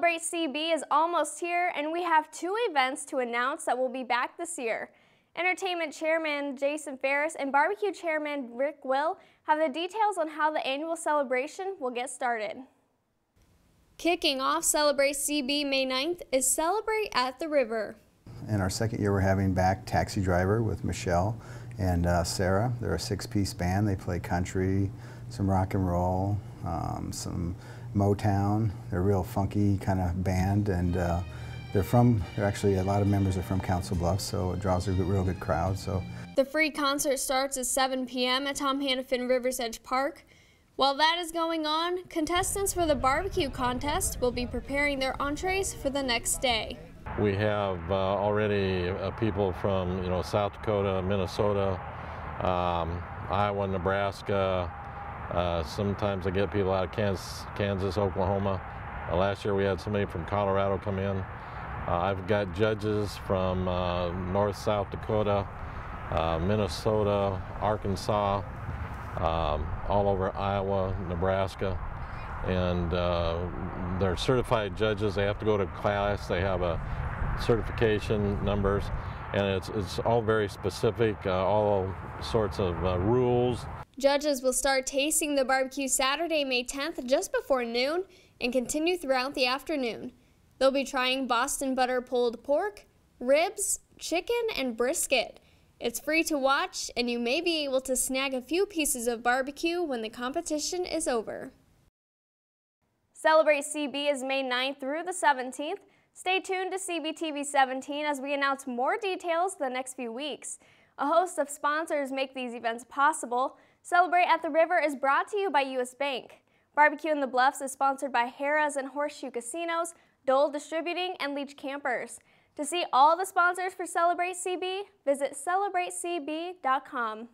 Celebrate CB is almost here, and we have two events to announce that will be back this year. Entertainment Chairman Jason Ferris and Barbecue Chairman Rick Guill have the details on how the annual celebration will get started. Kicking off Celebrate CB May 9th is Celebrate at the River. In our second year, we're having back Taxi Driver with Michelle and Sarah. They're a six-piece band. They play country, some rock and roll, some Motown. They're a real funky kind of band, and actually a lot of members are from Council Bluffs, so it draws a real good crowd. So the free concert starts at 7 p.m. at Tom Hannafin Rivers Edge Park. While that is going on, contestants for the barbecue contest will be preparing their entrees for the next day. We have already people from South Dakota, Minnesota, Iowa, Nebraska. Sometimes I get people out of Kansas, Oklahoma. Last year we had somebody from Colorado come in. I've got judges from North, South Dakota, Minnesota, Arkansas, all over Iowa, Nebraska, and they're certified judges. They have to go to class. They have a certification numbers, and it's all very specific, all sorts of rules. Judges will start tasting the barbecue Saturday, May 10th, just before noon, and continue throughout the afternoon. They'll be trying Boston butter pulled pork, ribs, chicken, and brisket. It's free to watch, and you may be able to snag a few pieces of barbecue when the competition is over. Celebrate CB is May 9th through the 17th. Stay tuned to CBTV17 as we announce more details the next few weeks. A host of sponsors make these events possible. Celebrate at the River is brought to you by US Bank. Barbecue in the Bluffs is sponsored by Harrah's and Horseshoe Casinos, Dole Distributing, and Leech Campers. To see all the sponsors for Celebrate CB, visit CelebrateCB.com.